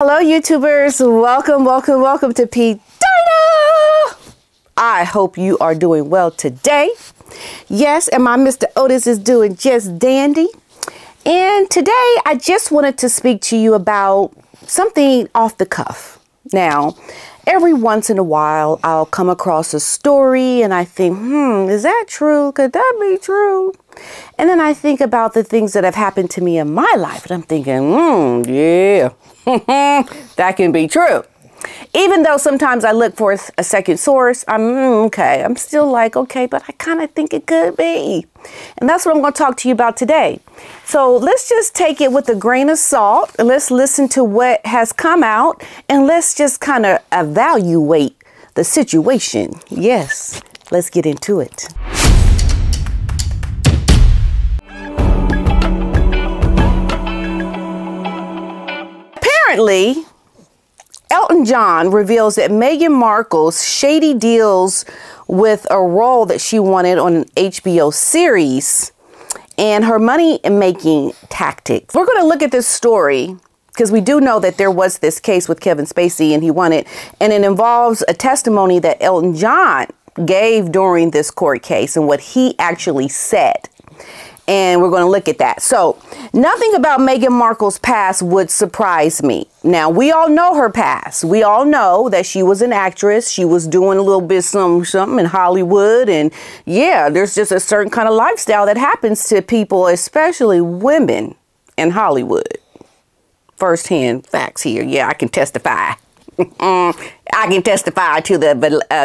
Hello, YouTubers. Welcome, welcome, welcome to PDina. I hope you are doing well today. Yes, and my Mr. Otis is doing just dandy. And today, I just wanted to speak to you about something off the cuff. Now, every once in a while, I'll come across a story and I think, is that true? Could that be true? And then I think about the things that have happened to me in my life, and I'm thinking, yeah. That can be true. Even though sometimes I look for a second source, I'm still like, okay, but I kind of think it could be. And that's what I'm going to talk to you about today. So let's just take it with a grain of salt. And let's listen to what has come out and let's just kind of evaluate the situation. Yes, let's get into it. Apparently, Elton John reveals that Meghan Markle's shady deals with a role that she wanted on an HBO series and her money-making tactics. We're going to look at this story because we do know that there was this case with Kevin Spacey and he won it, and it involves a testimony that Elton John gave during this court case and what he actually said. And we're going to look at that. So nothing about Meghan Markle's past would surprise me. Now, we all know her past. We all know that she was an actress. She was doing a little bit something in Hollywood. And yeah, there's just a certain kind of lifestyle that happens to people, especially women in Hollywood. Firsthand facts here. Yeah, I can testify. I can testify to the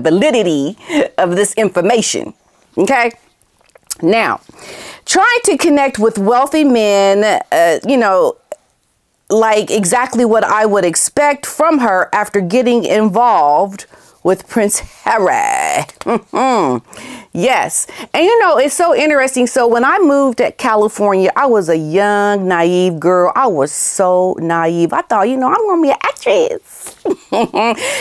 validity of this information. Okay. Now, trying to connect with wealthy men, like exactly what I would expect from her after getting involved with Prince Harry. Yes. And, you know, it's so interesting. So when I moved to California, I was a young, naive girl. I was so naive. I thought, you know, I'm going to be an actress.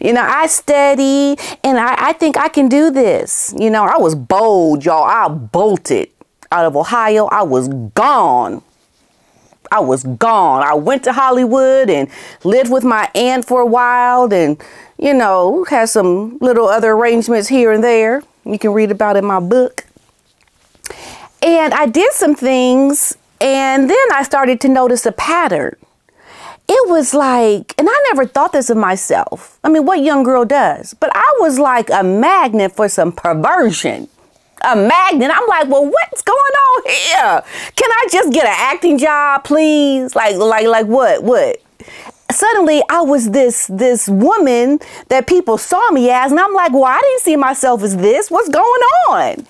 You know, I studied and I think I can do this. You know, I was bold, y'all. I bolted out of Ohio. I was gone. I was gone. I went to Hollywood and lived with my aunt for a while and, you know, had some little other arrangements here and there. You can read about in my book. And I did some things and then I started to notice a pattern. It was like, and I never thought this of myself. I mean, what young girl does? But I was like a magnet for some perversion. A magnet. I'm like, well, what's going on here? Can I just get an acting job, please? Like what? Suddenly I was this woman that people saw me as, and I'm like, well, I didn't see myself as this. What's going on? And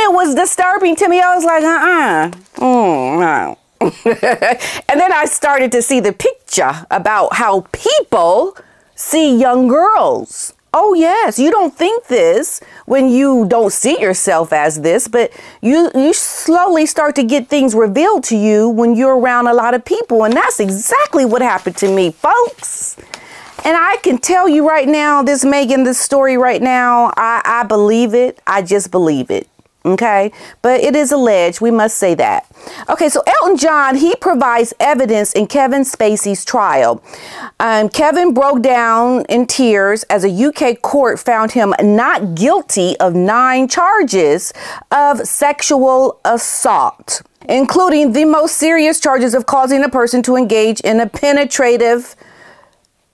it was disturbing to me. I was like, no. And then I started to see the picture about how people see young girls. Oh, yes. You don't think this when you don't see yourself as this, but you slowly start to get things revealed to you when you're around a lot of people. And that's exactly what happened to me, folks. And I can tell you right now, this story right now, I believe it. I just believe it. OK, but it is alleged. We must say that. OK, so Elton John, he provides evidence in Kevin Spacey's trial. Kevin broke down in tears as a UK court found him not guilty of 9 charges of sexual assault, including the most serious charges of causing a person to engage in a penetrative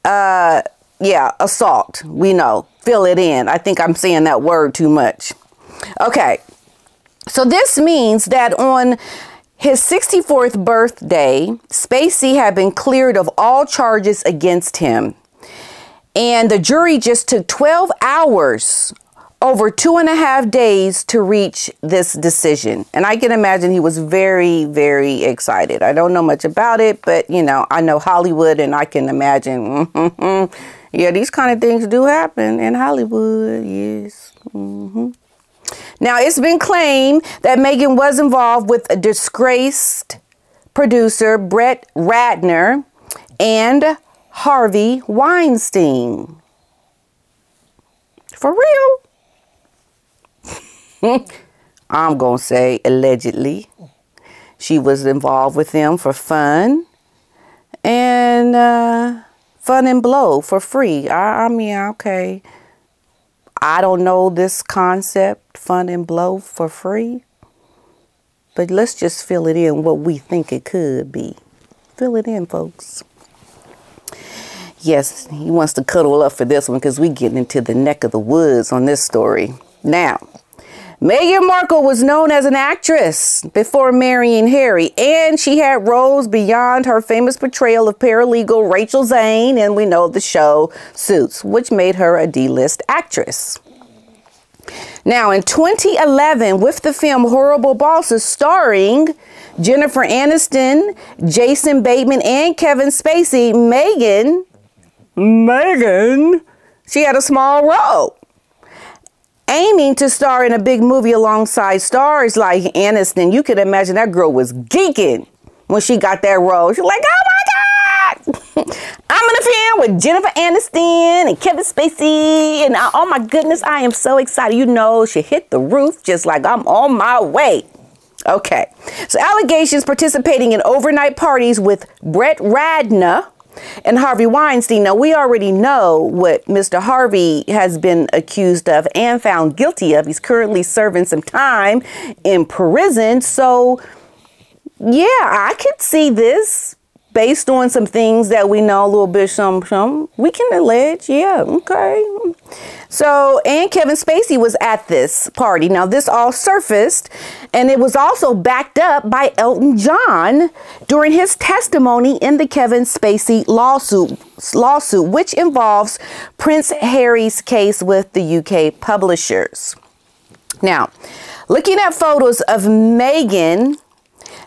assault. We know. Fill it in. I think I'm saying that word too much. OK. So this means that on his 64th birthday, Spacey had been cleared of all charges against him. And the jury just took 12 hours over 2.5 days to reach this decision. And I can imagine he was very, very excited. I don't know much about it, but, you know, I know Hollywood and I can imagine. Yeah, these kind of things do happen in Hollywood. Yes. Now, it's been claimed that Meghan was involved with a disgraced producer, Brett Ratner, and Harvey Weinstein. For real? I'm going to say allegedly. She was involved with them for fun. And fun and blow for free. I mean, okay, I don't know this concept, fun and blow for free, but let's just fill it in what we think it could be. Fill it in, folks. Yes, he wants to cuddle up for this one because we're getting into the neck of the woods on this story. Now, Meghan Markle was known as an actress before marrying Harry, and she had roles beyond her famous portrayal of paralegal Rachel Zane, and we know the show Suits, which made her a D-list actress. Now, in 2011, with the film Horrible Bosses, starring Jennifer Aniston, Jason Bateman, and Kevin Spacey, Meghan, she had a small role, aiming to star in a big movie alongside stars like Aniston. You could imagine that girl was geeking when she got that role. She's like, oh my God, I'm in a film with Jennifer Aniston and Kevin Spacey, and oh my goodness, I am so excited. You know, she hit the roof just like, I'm on my way. Okay, so allegations participating in overnight parties with Brett Ratner and Harvey Weinstein. Now, we already know what Mr. Harvey has been accused of and found guilty of. He's currently serving some time in prison. So, yeah, I could see this based on some things that we know a little bit. Some we can allege. Yeah, okay. So, and Kevin Spacey was at this party. Now, this all surfaced, and it was also backed up by Elton John during his testimony in the Kevin Spacey lawsuit, which involves Prince Harry's case with the UK publishers. Now, looking at photos of Meghan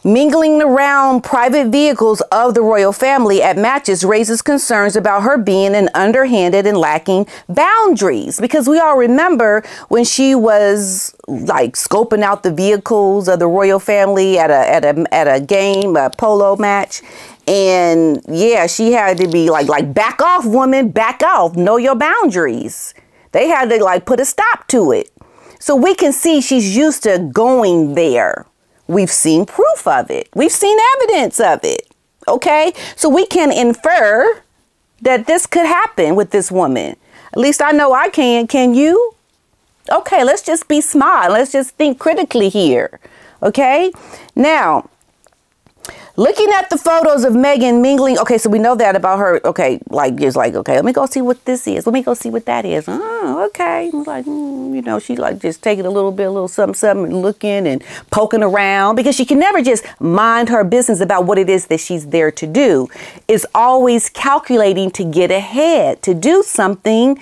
mingling around private vehicles of the royal family at matches raises concerns about her being an underhanded and lacking boundaries, because we all remember when she was like scoping out the vehicles of the royal family at a game, a polo match. And yeah, she had to be like, back off, woman, back off, know your boundaries. They had to like put a stop to it. So we can see she's used to going there. We've seen proof of it. We've seen evidence of it. Okay? So we can infer that this could happen with this woman. At least I know I can. Can you? Okay, let's just be smart. Let's just think critically here. Okay? Now, looking at the photos of Meghan mingling. Okay, so we know that about her. Okay, like, just like, okay, let me go see what this is. Let me go see what that is. Oh, okay. Like, you know, she like just taking a little something, something, and looking and poking around, because she can never just mind her business about what it is that she's there to do. It's always calculating to get ahead, to do something,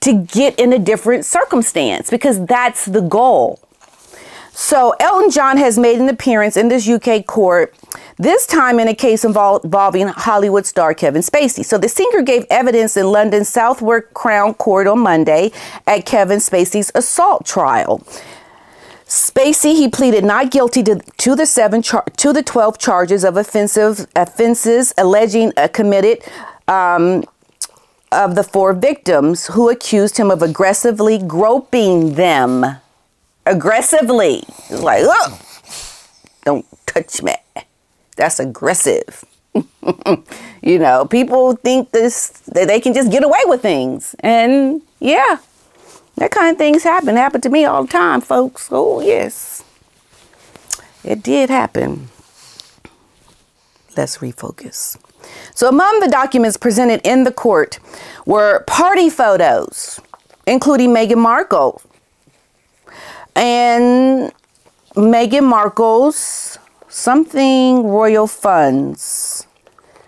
to get in a different circumstance, because that's the goal. So Elton John has made an appearance in this UK court, this time in a case involving Hollywood star Kevin Spacey. So the singer gave evidence in London's Southwark Crown Court on Monday at Kevin Spacey's assault trial. Spacey, he pleaded not guilty to the 12 charges of offenses alleging committed of the four victims who accused him of aggressively groping them. Aggressively. It's like, oh, don't touch me. That's aggressive. You know, people think that they can just get away with things. And yeah, that kind of things happen. It happened to me all the time, folks. Oh, yes. It did happen. Let's refocus. So among the documents presented in the court were party photos, including Meghan Markle and Meghan Markle's something royal funds,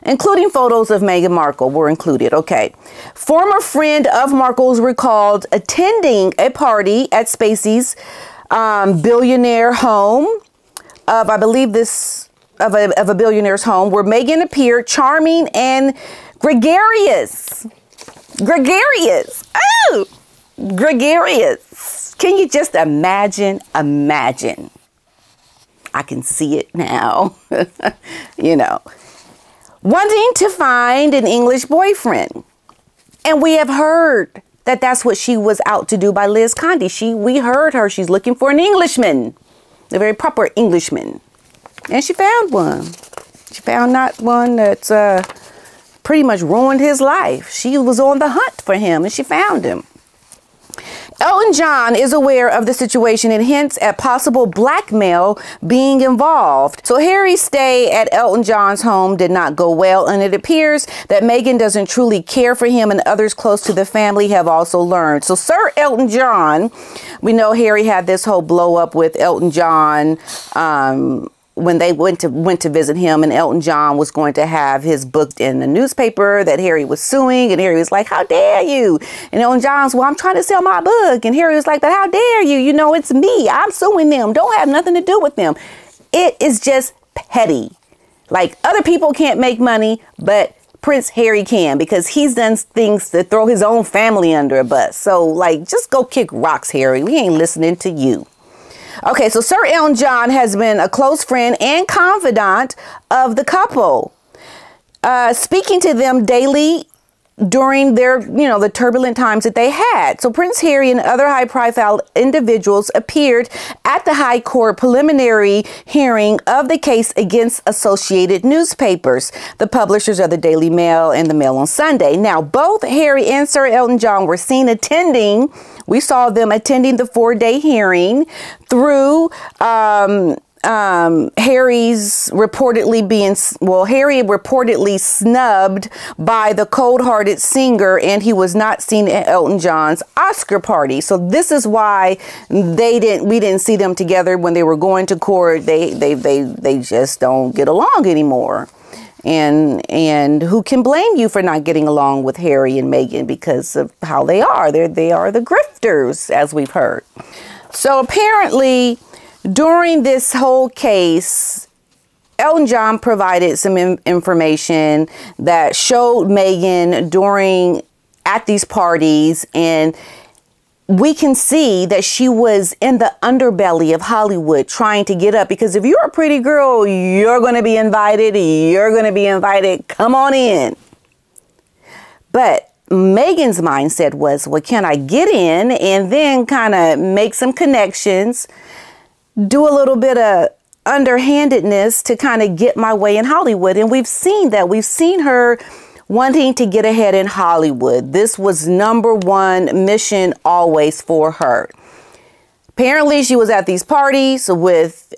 including photos of Meghan Markle were included. Okay. Former friend of Markle's recalled attending a party at Spacey's billionaire home of, I believe this, of a billionaire's home, where Meghan appeared charming and gregarious. Gregarious. Oh, gregarious. Can you just imagine? Imagine. I can see it now. You know, wanting to find an English boyfriend. And we have heard that that's what she was out to do by Liz Condi. We heard her. She's looking for an Englishman, a very proper Englishman. And she found one. She found not one that's pretty much ruined his life. She was on the hunt for him and she found him. Elton John is aware of the situation and hints at possible blackmail being involved. So Harry's stay at Elton John's home did not go well, and it appears that Meghan doesn't truly care for him, and others close to the family have also learned. So Sir Elton John, we know Harry had this whole blow up with Elton John when they went to visit him, and Elton John was going to have his booked in the newspaper that Harry was suing, and Harry was like, how dare you? And Elton John's, well, I'm trying to sell my book. And Harry was like, but how dare you? You know, it's me. I'm suing them. Don't have nothing to do with them. It is just petty. Like, other people can't make money, but Prince Harry can, because he's done things to throw his own family under a bus. So, like, just go kick rocks, Harry. We ain't listening to you. Okay, so Sir Elton John has been a close friend and confidant of the couple, speaking to them daily during their, you know, the turbulent times that they had. So Prince Harry and other high-profile individuals appeared at the High Court preliminary hearing of the case against Associated Newspapers, the publishers of the Daily Mail and the Mail on Sunday. Now, both Harry and Sir Elton John were seen attending. We saw them attending the four-day hearing through Harry's reportedly being, well, Harry reportedly snubbed by the cold-hearted singer, and he was not seen at Elton John's Oscar party. So this is why we didn't see them together when they were going to court. They just don't get along anymore. And who can blame you for not getting along with Harry and Meghan because of how they are? They are the grifters, as we've heard. So apparently, during this whole case, Elton John provided some information that showed Meghan at these parties, and we can see that she was in the underbelly of Hollywood trying to get up, because if you're a pretty girl, you're going to be invited. You're going to be invited. Come on in. But Meghan's mindset was, well, can I get in and then kind of make some connections, do a little bit of underhandedness to kind of get my way in Hollywood? And we've seen that. We've seen her wanting to get ahead in Hollywood. This was #1 mission always for her. Apparently, she was at these parties with,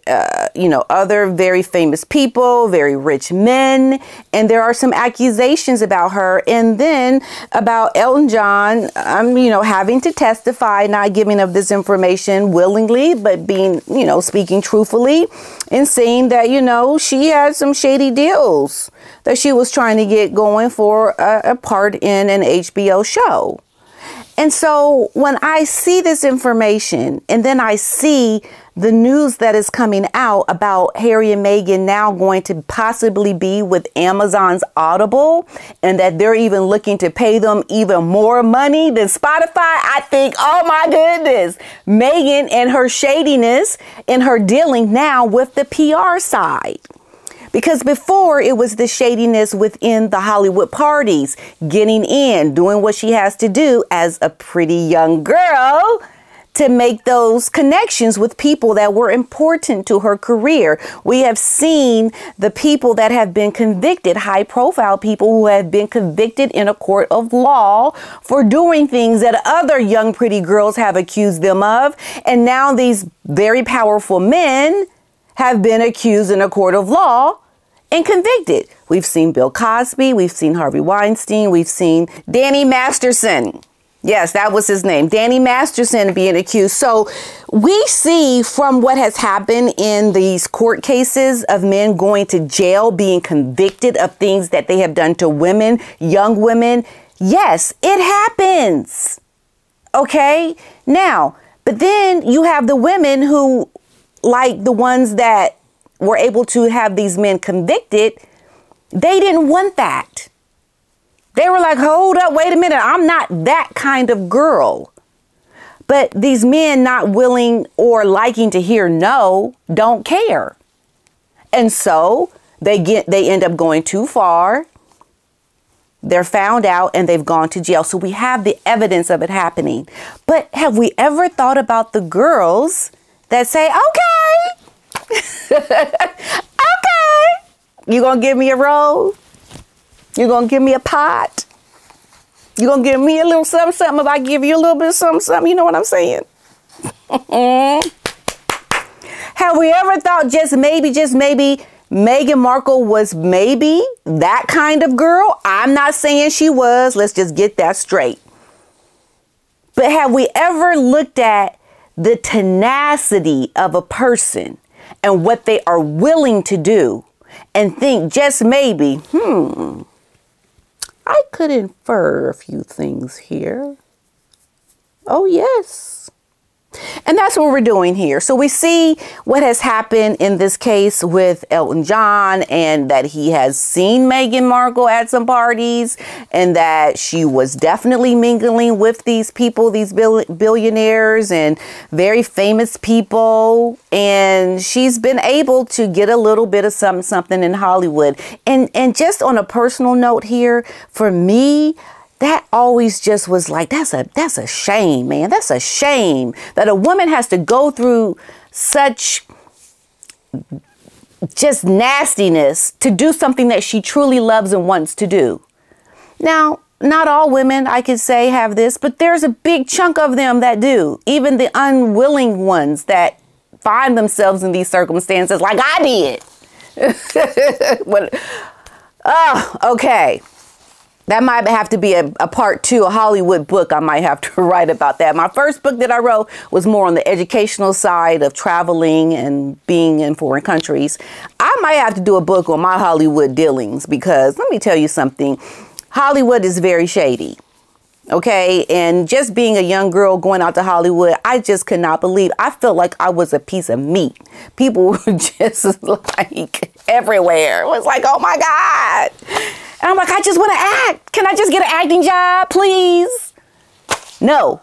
you know, other very famous people, very rich men. And there are some accusations about her. And then about Elton John, you know, having to testify, not giving up this information willingly, but being, you know, speaking truthfully and saying that, you know, she had some shady deals that she was trying to get going for a part in an HBO show. And so when I see this information, and then I see the news that is coming out about Harry and Meghan now going to possibly be with Amazon's Audible, and that they're even looking to pay them even more money than Spotify, I think, oh my goodness, Meghan and her shadiness and her dealing now with the PR side. Because before, it was the shadiness within the Hollywood parties, getting in, doing what she has to do as a pretty young girl to make those connections with people that were important to her career. We have seen the people that have been convicted, high-profile people who have been convicted in a court of law for doing things that other young pretty girls have accused them of. And now these very powerful men have been accused in a court of law and convicted. We've seen Bill Cosby. We've seen Harvey Weinstein. We've seen Danny Masterson. Yes, that was his name. Danny Masterson being accused. So we see from what has happened in these court cases of men going to jail, being convicted of things that they have done to women, young women. Yes, it happens. Okay? Now, but then you have the women who, like the ones that were able to have these men convicted, they didn't want that. They were like, hold up, wait a minute, I'm not that kind of girl. But these men not willing or liking to hear no, don't care. And so they end up going too far. They're found out and they've gone to jail. So we have the evidence of it happening. But have we ever thought about the girls that say, okay, okay, you gonna give me a role? You're going to give me a pot. You're going to give me a little something, something. If I give you a little bit of something, something, you know what I'm saying? Have we ever thought just maybe, Meghan Markle was maybe that kind of girl? I'm not saying she was. Let's just get that straight. But have we ever looked at the tenacity of a person and what they are willing to do and think just maybe, I could infer a few things here. Oh, yes. And that's what we're doing here. So we see what has happened in this case with Elton John, and that he has seen Meghan Markle at some parties, and that she was definitely mingling with these people, these billionaires and very famous people. And she's been able to get a little bit of something in Hollywood. And just on a personal note here, for me, that always just was like, that's a shame, man. That's a shame that a woman has to go through such just nastiness to do something that she truly loves and wants to do. Now, not all women, I could say, have this, but there's a big chunk of them that do. Even the unwilling ones that find themselves in these circumstances, like I did. Oh, okay. That might have to be a part two, a Hollywood book I might have to write about that. My first book that I wrote was more on the educational side of traveling and being in foreign countries. I might have to do a book on my Hollywood dealings, because let me tell you something. Hollywood is very shady. Okay, and just being a young girl going out to Hollywood, I just could not believe. I felt like I was a piece of meat. People were just like everywhere. It was like, oh my God. And I'm like, I just want to act. Can I just get an acting job, please? No.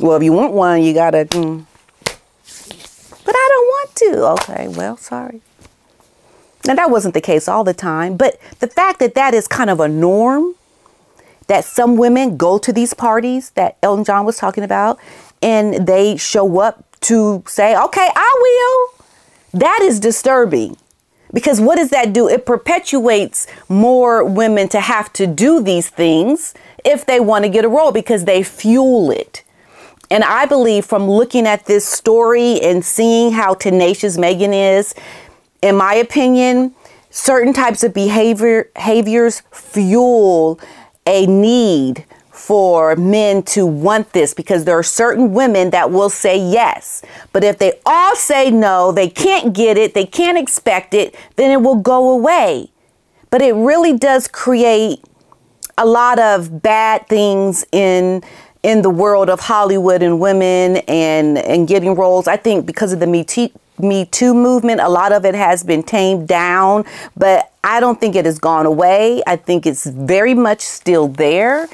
Well, if you want one, you gotta. But I don't want to. Okay, well, sorry. Now, that wasn't the case all the time. But the fact that that is kind of a norm, that some women go to these parties that Elton John was talking about, and they show up to say, okay, I will. That is disturbing. Because what does that do? It perpetuates more women to have to do these things if they want to get a role, because they fuel it. And I believe from looking at this story and seeing how tenacious Meghan is, in my opinion, certain types of behaviors fuel a need for men to want this, because there are certain women that will say yes. But if they all say no, they can't get it, they can't expect it, then it will go away. But it really does create a lot of bad things in the world of Hollywood and women and getting roles. I think because of the Me Too movement, a lot of it has been tamed down, but I don't think it has gone away. I think it's very much still there.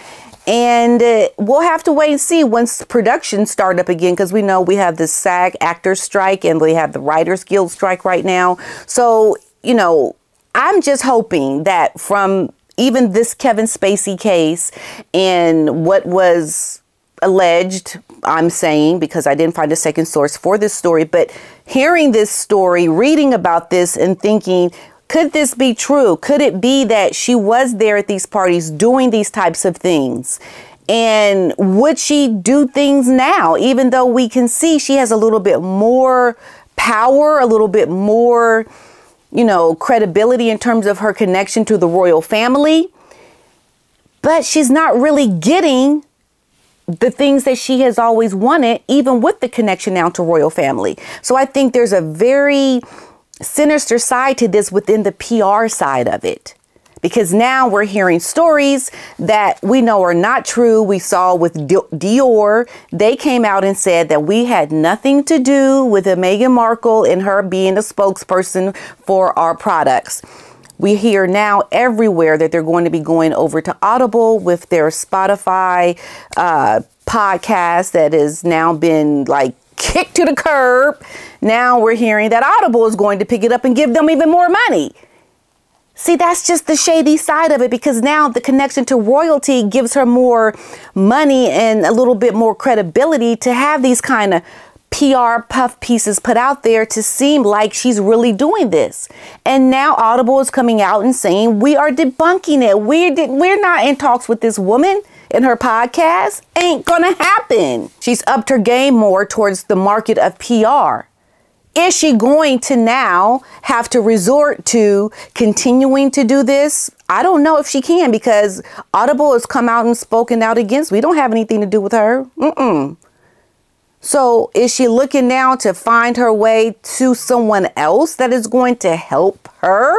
And we'll have to wait and see once production start up again, because we know we have the SAG actors strike and we have the Writers Guild strike right now. So, you know, I'm just hoping that from even this Kevin Spacey case and what was alleged, I'm saying, because I didn't find a second source for this story, but hearing this story, reading about this and thinking, could this be true? Could it be that she was there at these parties doing these types of things? And would she do things now, even though we can see she has a little bit more power, a little bit more, you know, credibility in terms of her connection to the royal family? But she's not really getting the things that she has always wanted, even with the connection now to royal family. So I think there's a very sinister side to this within the PR side of it, because now we're hearing stories that we know are not true. We saw with Dior, they came out and said that we had nothing to do with Meghan Markle and her being a spokesperson for our products. We hear now everywhere that they're going to be going over to Audible with their Spotify podcast that has now been like kicked to the curb. Now we're hearing that Audible is going to pick it up and give them even more money. See, that's just the shady side of it, because now the connection to royalty gives her more money and a little bit more credibility to have these kind of PR puff pieces put out there to seem like she's really doing this. And now Audible is coming out and saying, we are debunking it. We're not in talks with this woman and her podcast. Ain't gonna happen. She's upped her game more towards the market of PR. Is she going to now have to resort to continuing to do this? I don't know if she can, because Audible has come out and spoken out against. We don't have anything to do with her. Mm-mm. So is she looking now to find her way to someone else that is going to help her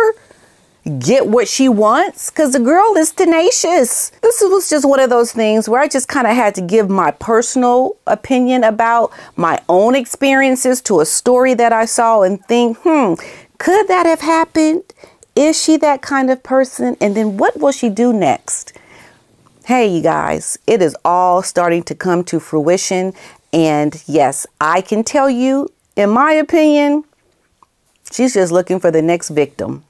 get what she wants? Because the girl is tenacious. This was just one of those things where I just kind of had to give my personal opinion about my own experiences to a story that I saw and think, could that have happened? Is she that kind of person? And then what will she do next? Hey, you guys, it is all starting to come to fruition. And yes, I can tell you, in my opinion, she's just looking for the next victim.